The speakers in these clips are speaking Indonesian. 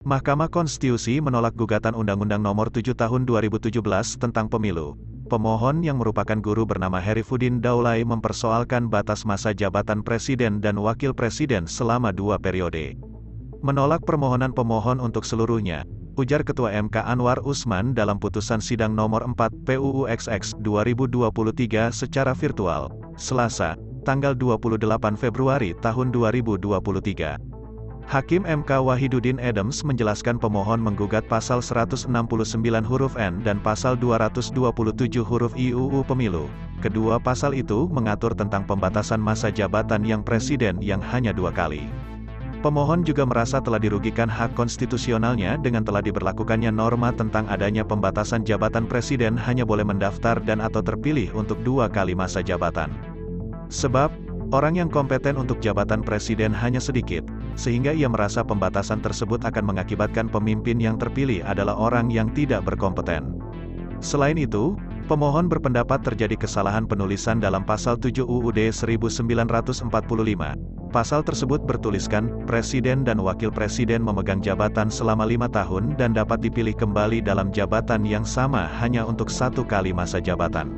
Mahkamah Konstitusi menolak gugatan Undang-Undang Nomor 7 Tahun 2017 tentang Pemilu. Pemohon yang merupakan guru bernama Herifuddin Daulay mempersoalkan batas masa jabatan presiden dan wakil presiden selama 2 periode. Menolak permohonan pemohon untuk seluruhnya, ujar Ketua MK Anwar Usman dalam putusan sidang nomor 4 PUUXX 2023 secara virtual, Selasa, tanggal 28 Februari tahun 2023. Hakim MK Wahiduddin Adams menjelaskan pemohon menggugat pasal 169 huruf N dan pasal 227 huruf I UU Pemilu. Kedua pasal itu mengatur tentang pembatasan masa jabatan yang presiden yang hanya 2 kali. Pemohon juga merasa telah dirugikan hak konstitusionalnya dengan telah diberlakukannya norma tentang adanya pembatasan jabatan presiden hanya boleh mendaftar dan atau terpilih untuk 2 kali masa jabatan. Sebab, orang yang kompeten untuk jabatan presiden hanya sedikit, sehingga ia merasa pembatasan tersebut akan mengakibatkan pemimpin yang terpilih adalah orang yang tidak berkompeten. Selain itu, pemohon berpendapat terjadi kesalahan penulisan dalam pasal 7 UUD 1945. Pasal tersebut bertuliskan, presiden dan wakil presiden memegang jabatan selama 5 tahun dan dapat dipilih kembali dalam jabatan yang sama hanya untuk 1 kali masa jabatan.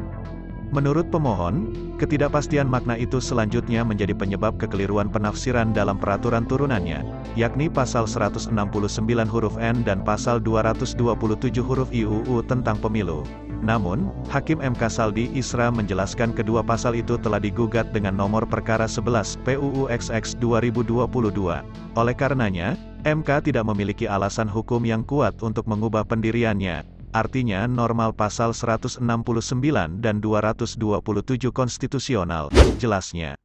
Menurut pemohon, ketidakpastian makna itu selanjutnya menjadi penyebab kekeliruan penafsiran dalam peraturan turunannya, yakni pasal 169 huruf N dan pasal 227 huruf I UU tentang pemilu. Namun, Hakim MK Saldi Isra menjelaskan kedua pasal itu telah digugat dengan nomor perkara 11 PUUXX 2022. Oleh karenanya, MK tidak memiliki alasan hukum yang kuat untuk mengubah pendiriannya. Artinya normal pasal 169 dan 227 konstitusional, jelasnya.